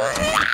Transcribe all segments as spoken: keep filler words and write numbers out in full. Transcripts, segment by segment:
Oh!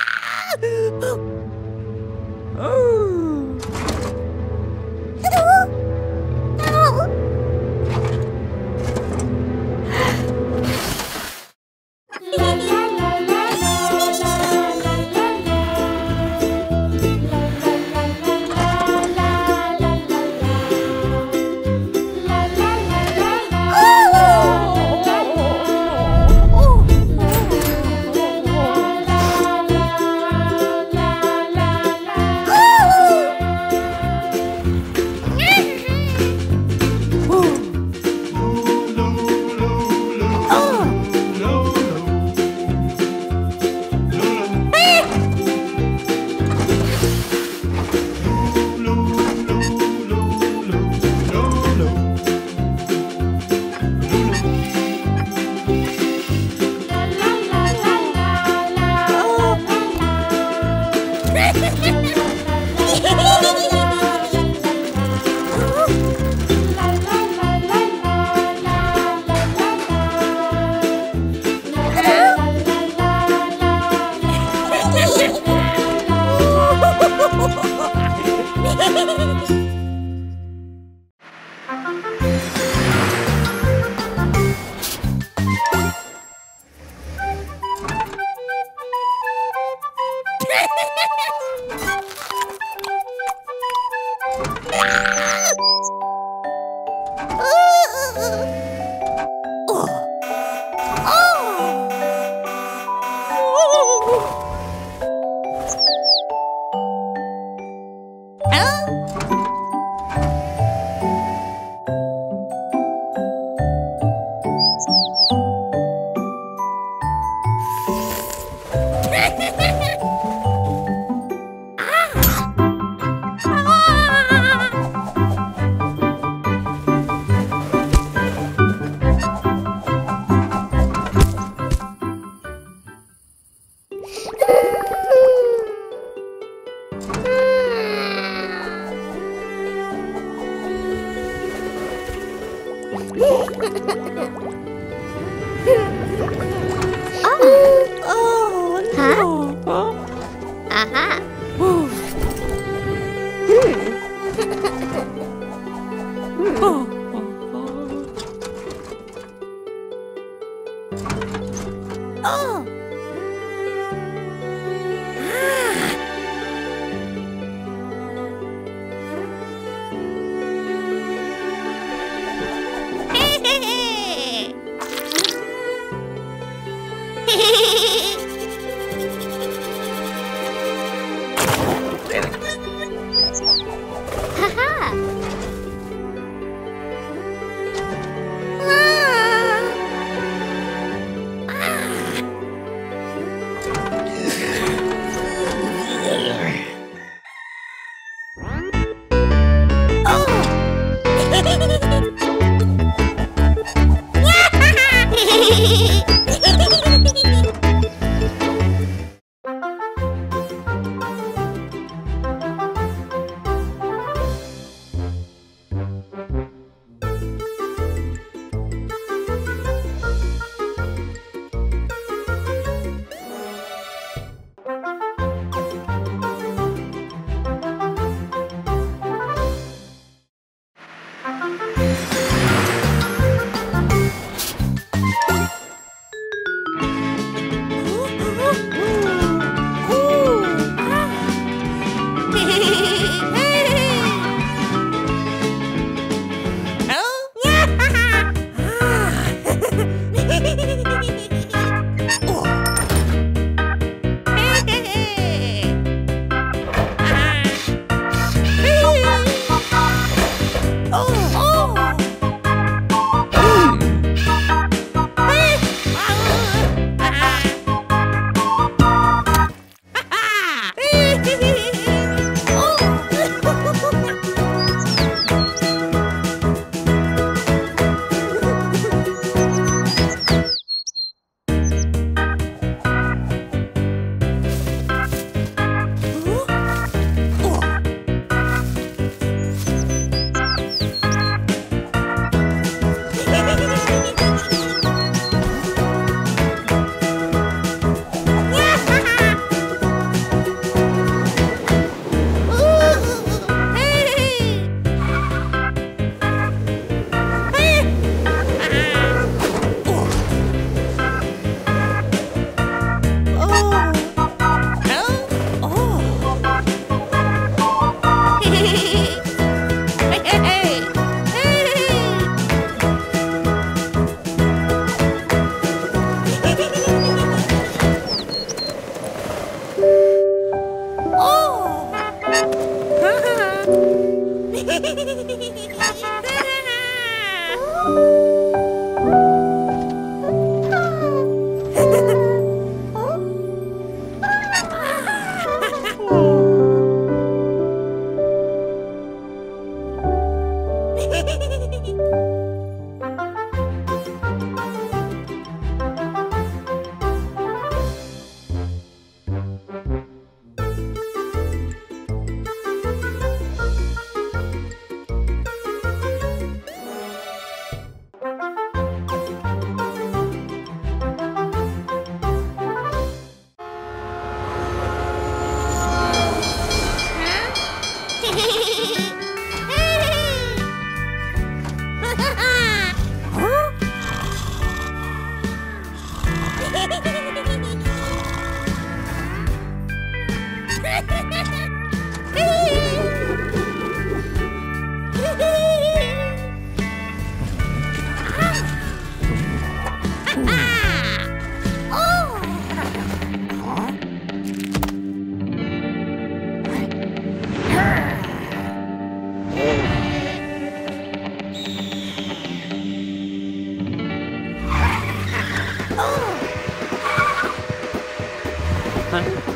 something?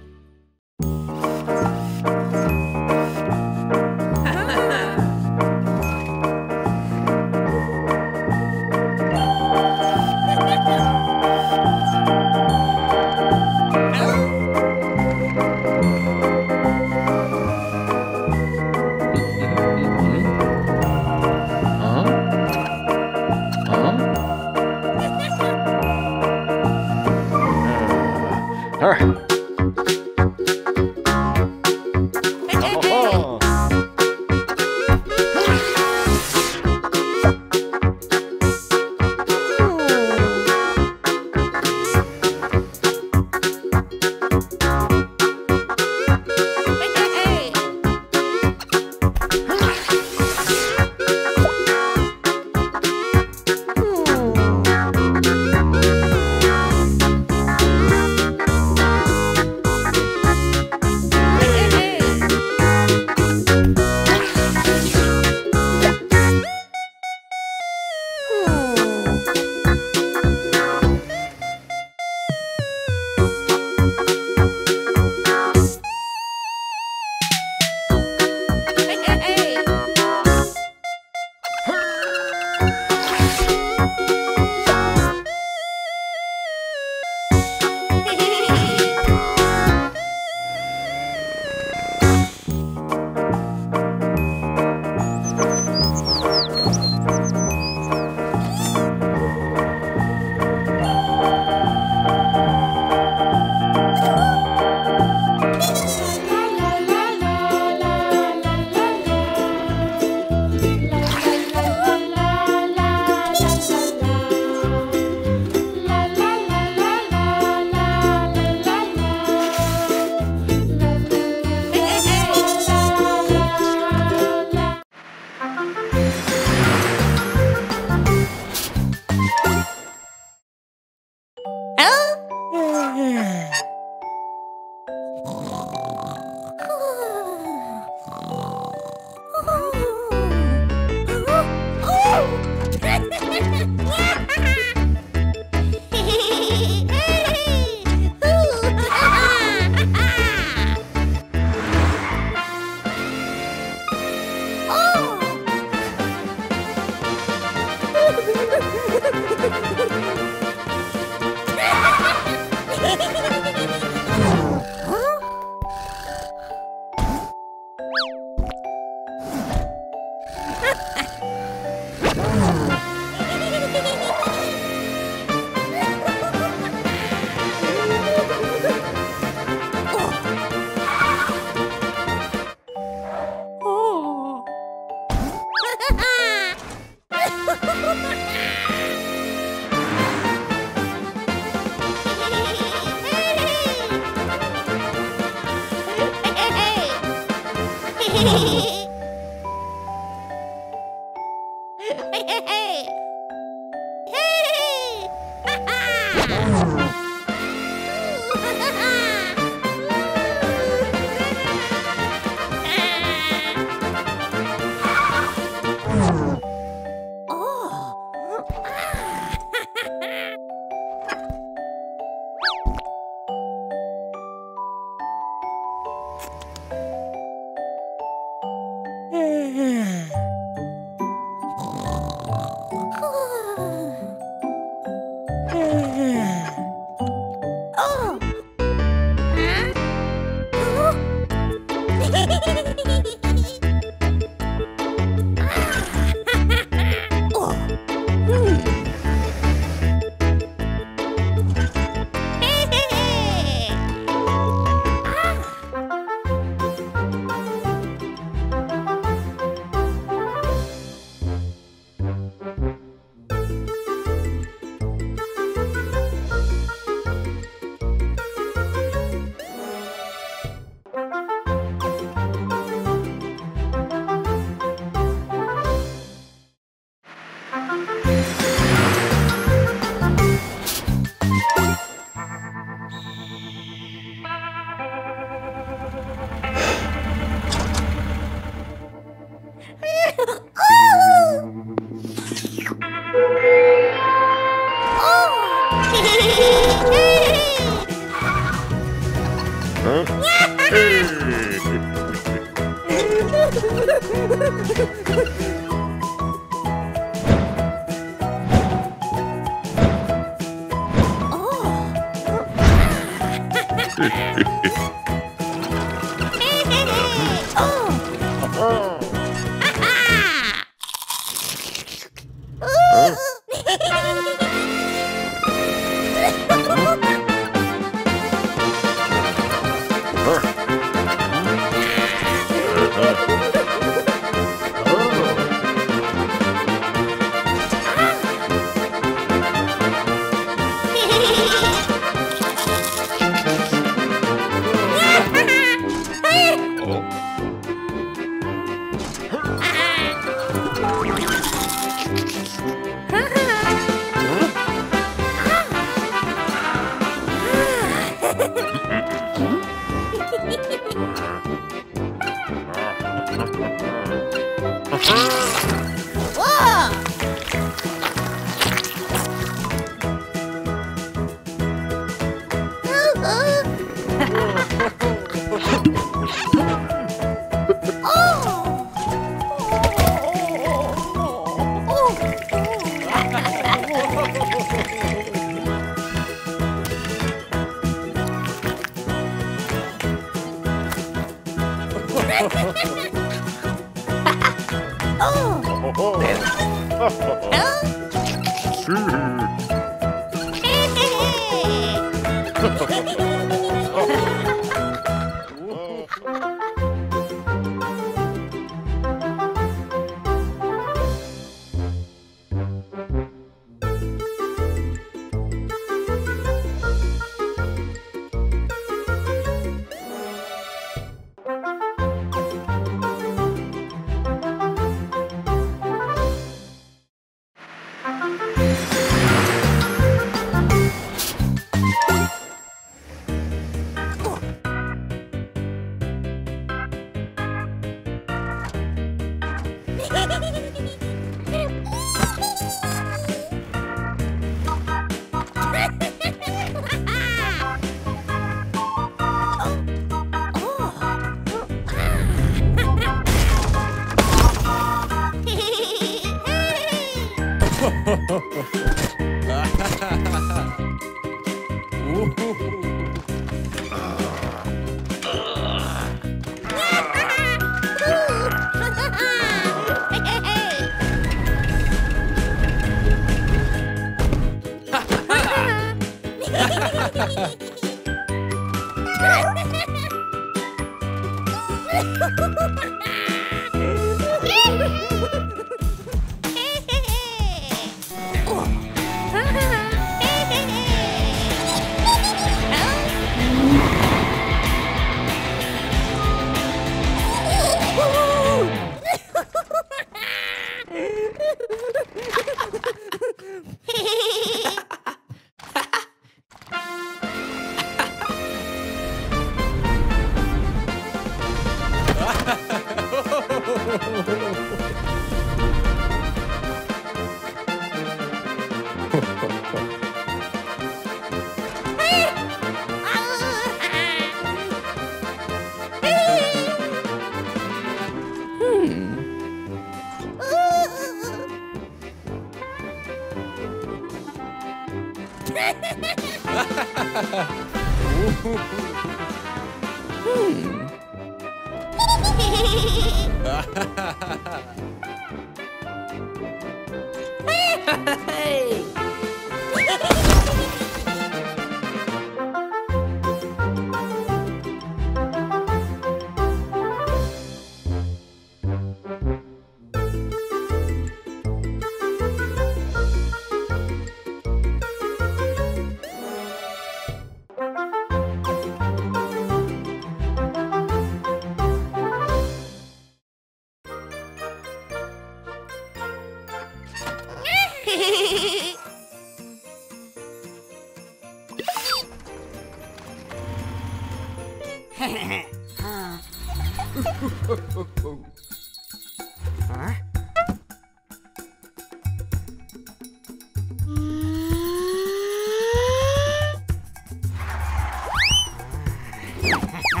Ha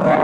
Hmm.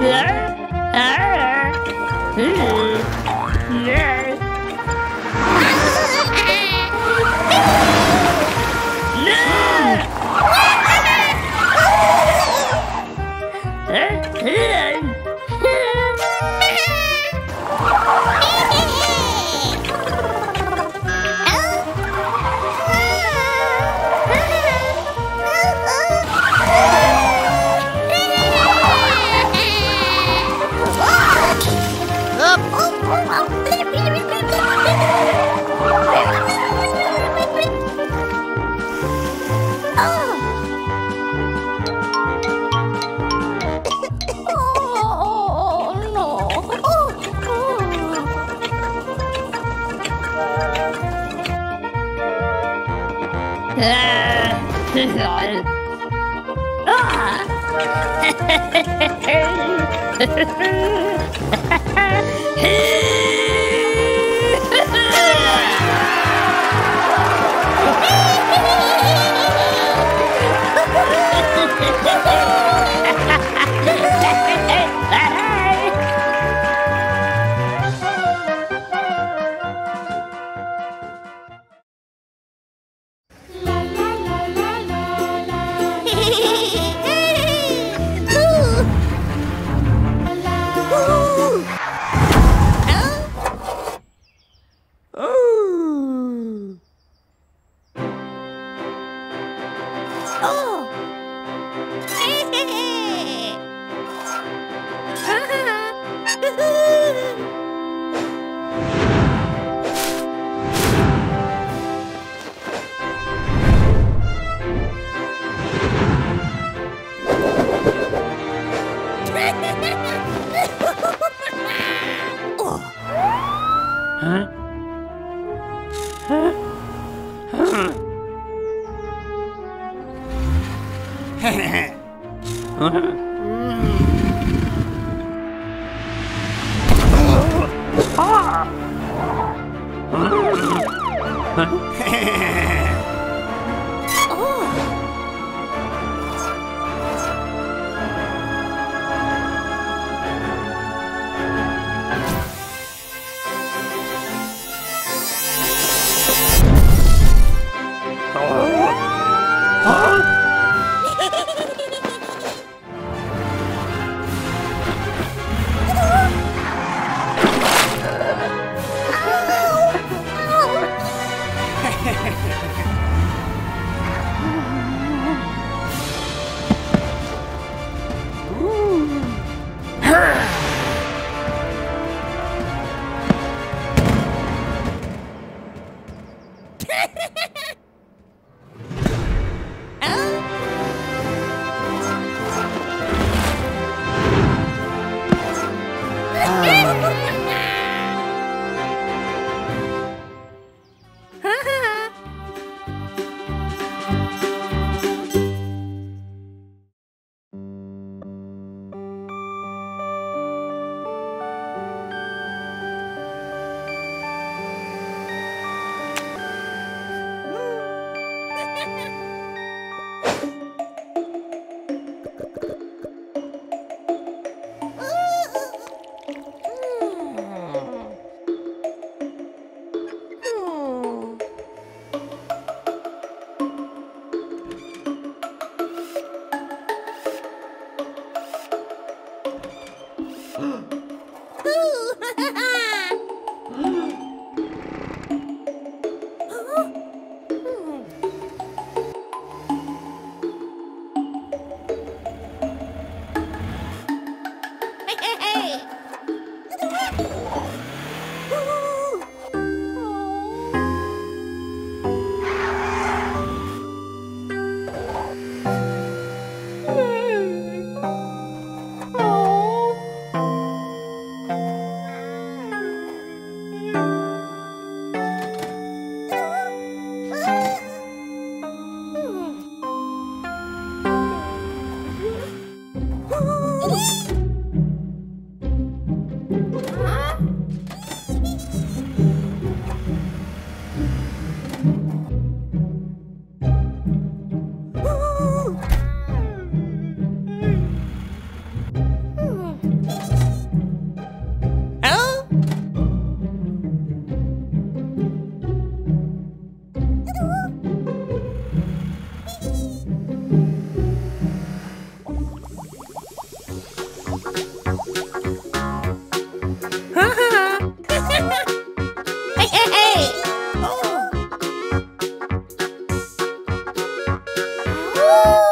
Bye. Woo!